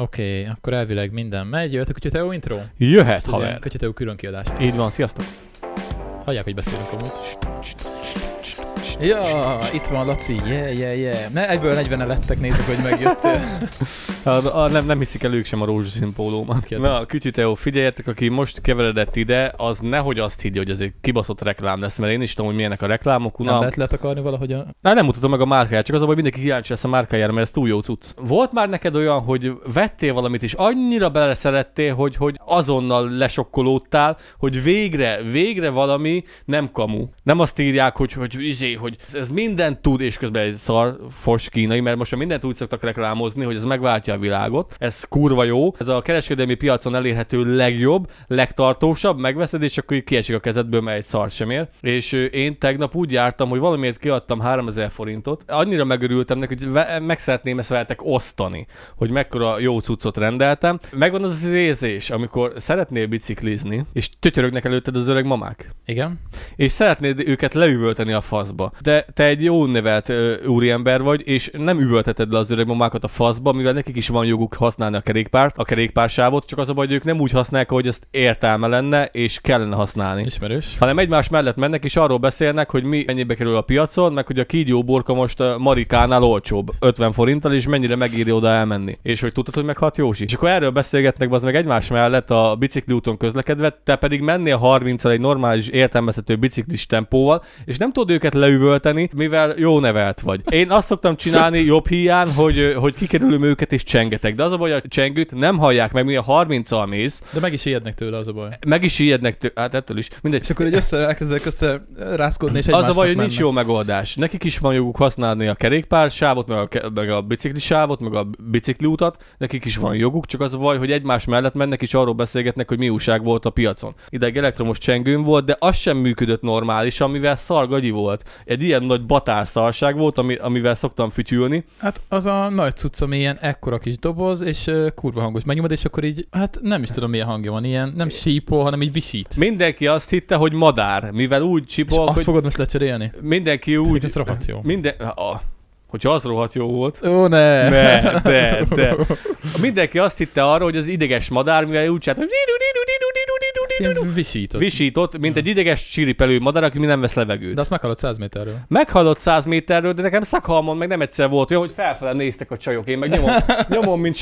Oké, akkor elvileg minden megy. Jöhet a Kütyüteó intro? Jöhet, haver! Kütyüteó külön kiadás. Így van, sziasztok! Hagyják, hogy beszélünk amúgy. Ja, itt van Laci, yeah. Ne, egyből 40-en lettek, nézzük, hogy megjöttél. Nem hiszik el ők sem a rózsaszín pólómat. Na, Kütyüteó, figyeljetek, aki most keveredett ide, az nehogy azt higgye, hogy ez egy kibaszott reklám lesz, mert én is tudom, hogy milyenek a reklámok. Nem lehet letakarni valahogy a... nem mutatom meg a márkáját, csak az, hogy mindenki kíváncsi lesz a márkájára, mert ez túl jó cucc. Volt már neked olyan, hogy vettél valamit és annyira beleszerettél, hogy azonnal lesokkolódtál, hogy végre valami nem kamu. Nem azt írják, hogy ez mindent tud, és közben egy szar fos kínai, mert most mindent úgy szoktak reklámozni, hogy ez megváltja a világot. Ez kurva jó. Ez a kereskedelmi piacon elérhető legjobb, legtartósabb, megveszed, és akkor kiesik a kezedből, mert egy szar sem ér. És én tegnap úgy jártam, hogy valamiért kiadtam 3000 forintot. Annyira megörültem neki, hogy meg szeretném ezt veletek osztani, hogy mekkora jó cuccot rendeltem. Megvan az az érzés, amikor szeretnél biciklizni, és tötyörögnek előtted az öreg mamák. Igen. És szeretnéd őket leüvölteni a faszba. De te egy jó nevelt úriember vagy, és nem üvölteted le az öregmamákat a faszba, mivel nekik is van joguk használni a kerékpárt, a kerékpársávot, csak az a baj, hogy ők nem úgy használják, hogy ezt értelme lenne, és kellene használni. Ismerős. Hanem egymás mellett mennek, és arról beszélnek, hogy mi mennyibe kerül a piacon, meg hogy a kígyó borka most a Marikánál olcsóbb 50 forinttal, és mennyire megírja oda elmenni. És hogy tudtad, hogy meghalt Józsi. És akkor erről beszélgetnek az meg egymás mellett a bicikliúton közlekedve, te pedig mennél 30-al egy normális értelmezhető biciklis tempóval, és nem tudod őket leüvölteni, mivel jó nevelt vagy. Én azt szoktam csinálni jobb hiány, hogy kikerülöm őket és csengetek. De az a baj, a csengőt nem hallják meg, mi a 30-al mész. De meg is ijednek tőle, az a baj. Meg is ijednek tőle, hát ettől is. Mindegy. És akkor egy elkezdek össze rászkodni, és az a baj, hogy nincs jó megoldás. Nekik is van joguk használni a kerékpársávot, meg a biciklisávot, meg a bicikliutat. Nekik is van joguk, csak az a baj, hogy egymás mellett mennek és arról beszélgetnek, hogy mi újság volt a piacon. Ideig elektromos csengőm volt, de az sem működött normálisan, mivel szargagyi volt. Egy ilyen nagy batárszalság volt, amivel szoktam fütyülni. Hát az a nagy cucc, ami ilyen ekkora kis doboz, és kurva hangos. Megnyomod, és akkor így, hát nem is tudom, milyen hangja van, ilyen nem sípol, hanem így visít. Mindenki azt hitte, hogy madár, mivel úgy csipol, azt fogod most lecserélni? Mindenki úgy... Ez rohadt jó. Hogyha az rohadt jó volt. Ó, ne! Ne. Mindenki azt hitte arra, hogy az ideges madár, mivel úgy csinált, hogy visított, mint egy ideges csiripelő madár, aki nem vesz levegőt. De azt meghallott 100 méterről. Meghallott 100 méterről, de nekem Szakhalmon meg nem egyszer volt olyan, hogy felfele néztek a csajok. Én meg nyomom mint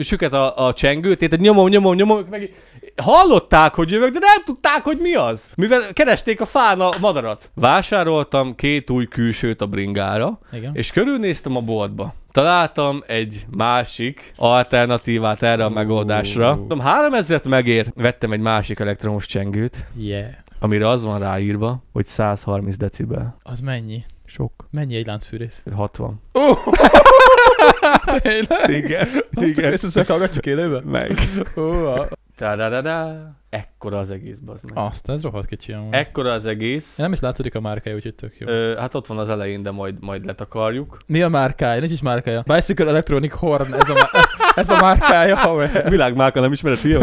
süket a csengőt, tehát nyomom, meg hallották, hogy jövök, de nem tudták, hogy mi az. Mivel keresték a fán a madarat. Vásároltam 2 új külsőt a bringára, igen. És körülnéztem a boltba. Találtam egy másik alternatívát erre a megoldásra. 3000-et megér, vettem egy másik elektromos csengőt, amire az van ráírva, hogy 130 decibel. Az mennyi? Sok. Mennyi egy láncfűrész? 60. Tényleg? Igen. Ezt csak hallgatjuk élőben? Meg. Ta-da-da-da. Ekkora az egész, bazd meg. Azt, ez rohadt kicsi amúgy. Ekkora az egész. Nem is látszódik a márkája, úgyhogy tök jó. Hát ott van az elején, de majd letakarjuk. Mi a márkája? Nincs is márkája. Bicycle Electronic Horn, ez a márkája, haver. Világmárka, nem ismered, fiam?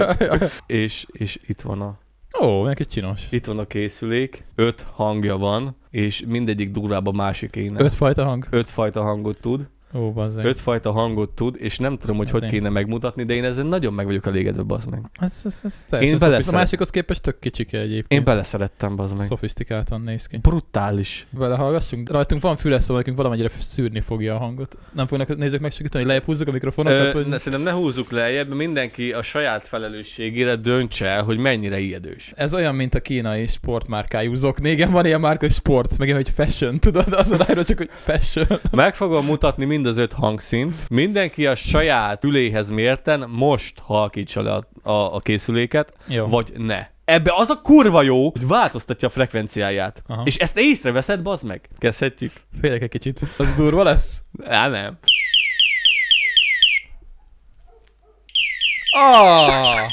és itt van a... Ó, milyen kis csinos. Itt van a készülék, 5 hangja van, és mindegyik durvább a másikének. 5 fajta hang? 5 fajta hangot tud. Ó, bazzeg. 5 fajta hangot tud, és nem tudom, hogy kéne megmutatni, de én ezzel nagyon meg vagyok elégedve, bazd meg. Ez teljesen a másikhoz képest tök kicsike egyébként. Én beleszerettem, bazd meg. Szofisztikáltan néz ki. Brutális. Belehallgassunk? Rajtunk van füles, szóval nekünk valamennyire szűrni fogja a hangot. Nem fognak nézők megsegíteni, hogy lejjebb húzzuk a mikrofonokat? Vagy... Szerintem ne húzzuk lejjebb, mindenki a saját felelősségére döntse el, hogy mennyire ijedős. Ez olyan, mint a kínai sportmárkájú zokni. Igen, van ilyen márka, sport, meg hogy fashion, tudod? Az a csak, hogy fashion. Meg fogom mutatni mind az 5 hangszint. Mindenki a saját üléhez mérten most halkítsa le a készüléket, jó. Vagy ne. Ebbe az a kurva jó, hogy változtatja a frekvenciáját. Aha. És ezt észreveszed, bazd meg. Kezdhetjük. Félek egy kicsit. Az durva lesz? Nem.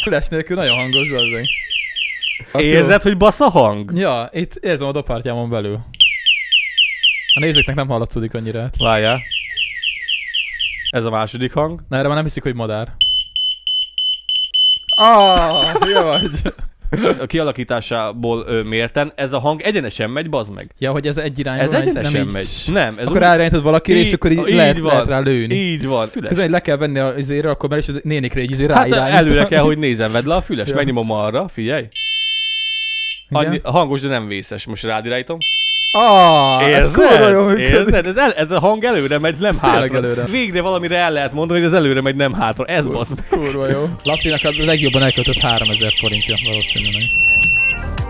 Füles nélkül nagyon hangos, bazd meg. Érzed, hogy bassz a hang? Ja, itt érzem a dobpártyámon belül. A nézőknek nem hallatszódik annyira. Hát. Várjál. Ez a második hang. Na, erre már nem hiszik, hogy madár. Jó vagy. a kialakításából mérten, ez a hang egyenesen megy, bazd meg. Ja, hogy ez egy irányba megy. Ez egyenesen megy. Nem, ez akkor úgy... rárányítod valakire, és akkor így lehet rá lőni. Így van. Közben le kell venni a izére, akkor már is nénikre így ráirányítod. Hát előre kell, hogy nézem, vedd le a füles, megnyomom arra, figyelj. Annyi, hangos, de nem vészes. Most rád irányítom. Érzed? Ez a hang előre megy, nem hátra. Végre valamire el lehet mondani, hogy ez előre megy, nem hátra. Ez basz. Kurva jó. Lacinak a legjobban elköltött 3000 forintja valószínűleg.